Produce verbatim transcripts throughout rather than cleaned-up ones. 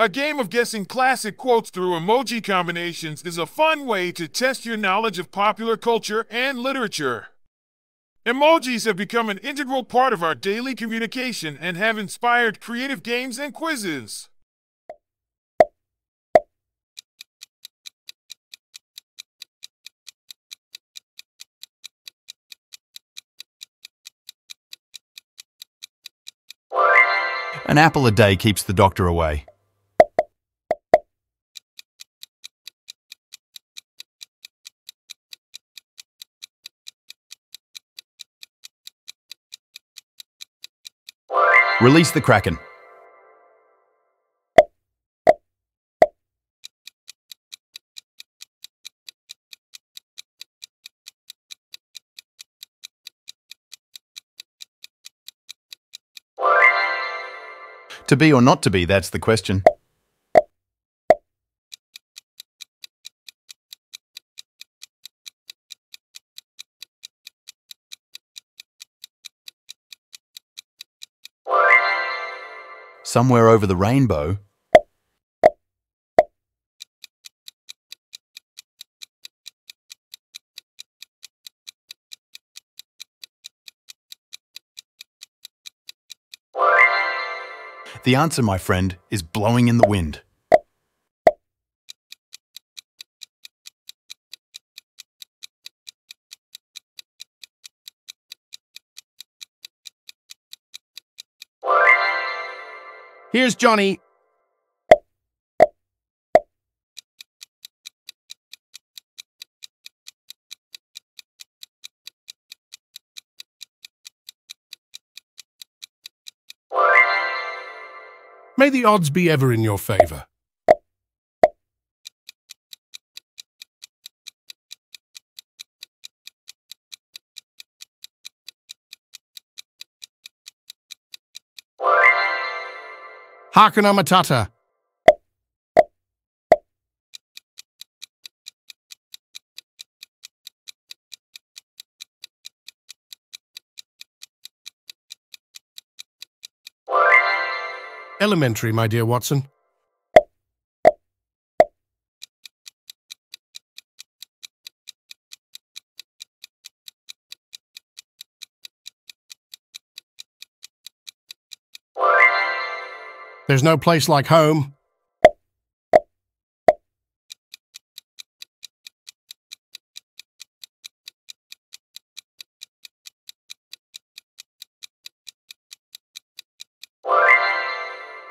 A game of guessing classic quotes through emoji combinations is a fun way to test your knowledge of popular culture and literature. Emojis have become an integral part of our daily communication and have inspired creative games and quizzes. An apple a day keeps the doctor away. Release the Kraken. To be or not to be, that's the question. Somewhere over the rainbow. The answer, my friend, is blowing in the wind. Here's Johnny. May the odds be ever in your favor. Hakuna Matata. Elementary, my dear Watson. There's no place like home.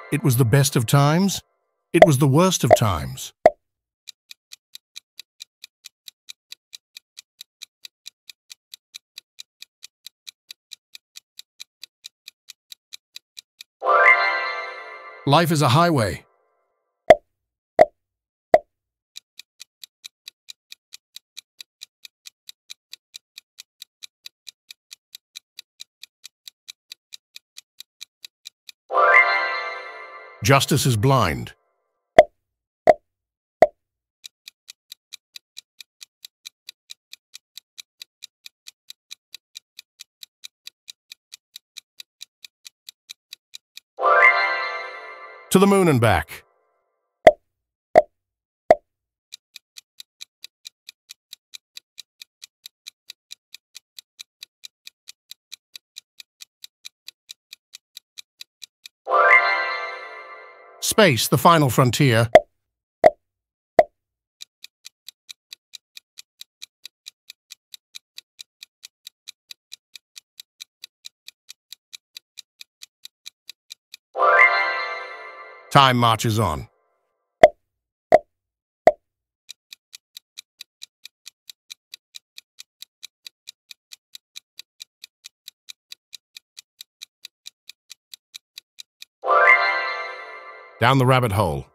It was the best of times. It was the worst of times. Life is a highway. Justice is blind. To the moon and back. Space, the final frontier. Time marches on. Down the rabbit hole.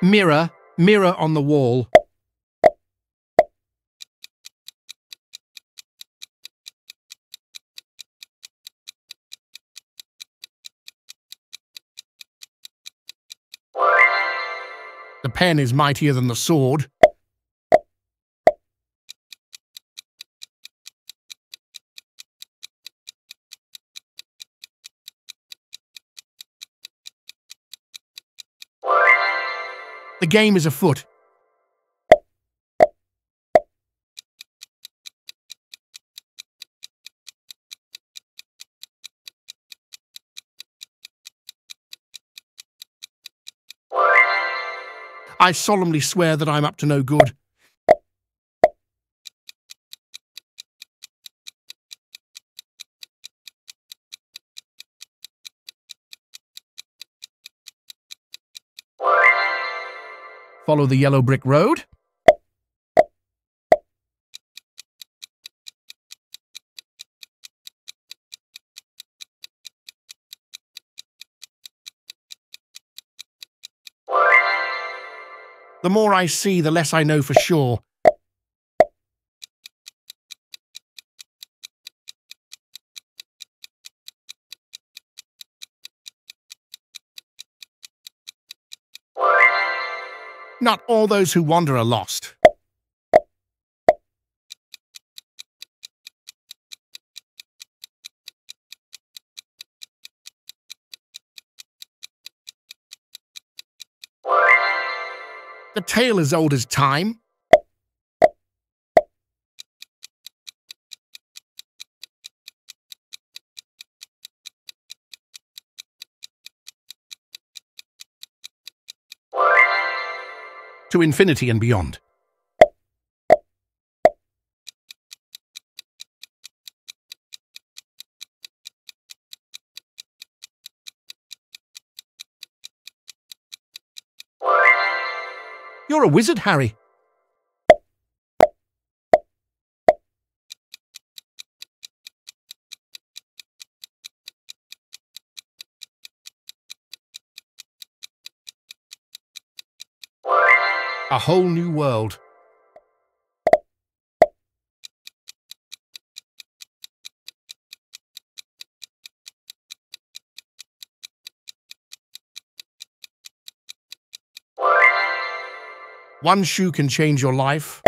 Mirror, mirror on the wall. The pen is mightier than the sword. The game is afoot. I solemnly swear that I'm up to no good. Follow the yellow brick road. The more I see, the less I know for sure. Not all those who wander are lost. The tale as old as time. To infinity and beyond. You're a wizard, Harry. A whole new world. One shoe can change your life.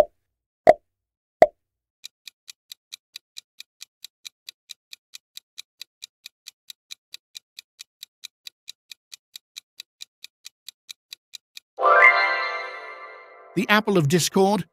The apple of discord.